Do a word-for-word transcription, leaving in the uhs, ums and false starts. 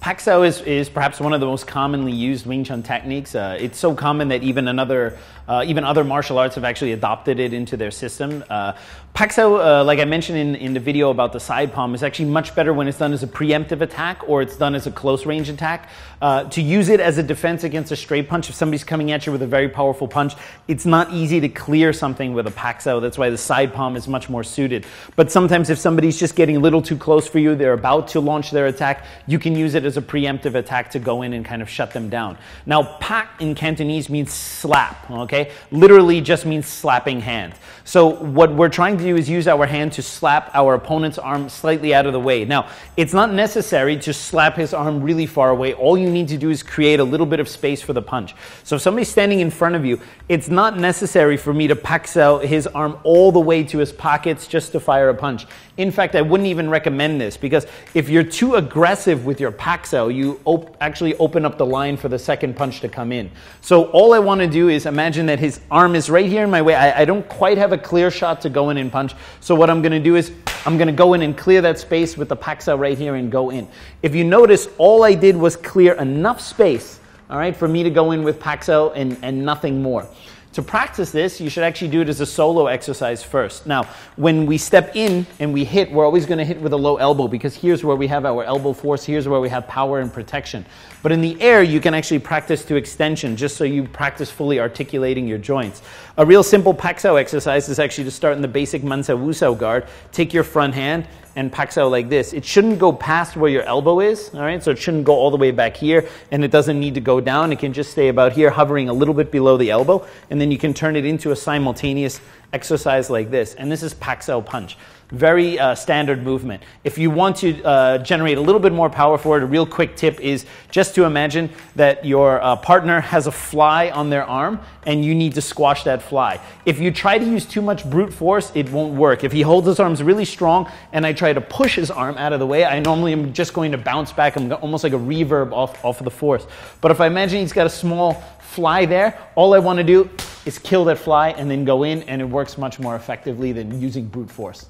Paak Sau is, is perhaps one of the most commonly used Wing Chun techniques. Uh, it's so common that even another, uh, even other martial arts have actually adopted it into their system. Uh, Paak Sau, uh, like I mentioned in, in the video about the side palm, is actually much better when it's done as a preemptive attack or it's done as a close range attack. Uh, to use it as a defense against a straight punch, if somebody's coming at you with a very powerful punch, it's not easy to clear something with a Paak Sau. That's why the side palm is much more suited. But sometimes if somebody's just getting a little too close for you, they're about to launch their attack, you can use it as a preemptive attack to go in and kind of shut them down. Now, pak in Cantonese means slap, okay? Literally just means slapping hand. So what we're trying to do is use our hand to slap our opponent's arm slightly out of the way. Now, it's not necessary to slap his arm really far away. All you need to do is create a little bit of space for the punch. So if somebody's standing in front of you, it's not necessary for me to pak sau his arm all the way to his pockets just to fire a punch. In fact, I wouldn't even recommend this, because if you're too aggressive with your pak sau, you op actually open up the line for the second punch to come in. So all I want to do is imagine that his arm is right here in my way. I, I don't quite have a clear shot to go in and punch. So what I'm going to do is I'm going to go in and clear that space with the pak sau right here and go in. If you notice, all I did was clear enough space, all right, for me to go in with pak sau and, and nothing more. To practice this, you should actually do it as a solo exercise first. Now, when we step in and we hit, we're always going to hit with a low elbow, because here's where we have our elbow force, here's where we have power and protection. But in the air, you can actually practice to extension, just so you practice fully articulating your joints. A real simple pak sau exercise is actually to start in the basic man sau wu sau guard. Take your front hand and pak sau like this. It shouldn't go past where your elbow is, all right? So it shouldn't go all the way back here, and it doesn't need to go down. It can just stay about here, hovering a little bit below the elbow, and then you can turn it into a simultaneous exercise like this. And this is pak sau punch. Very uh, standard movement. If you want to uh, generate a little bit more power for it, a real quick tip is just to imagine that your uh, partner has a fly on their arm and you need to squash that fly. If you try to use too much brute force, it won't work. If he holds his arms really strong and I try to push his arm out of the way, I normally am just going to bounce back. I'm almost like a reverb off, off of the force. But if I imagine he's got a small fly there, all I want to do is kill that fly and then go in, and it works much more effectively than using brute force.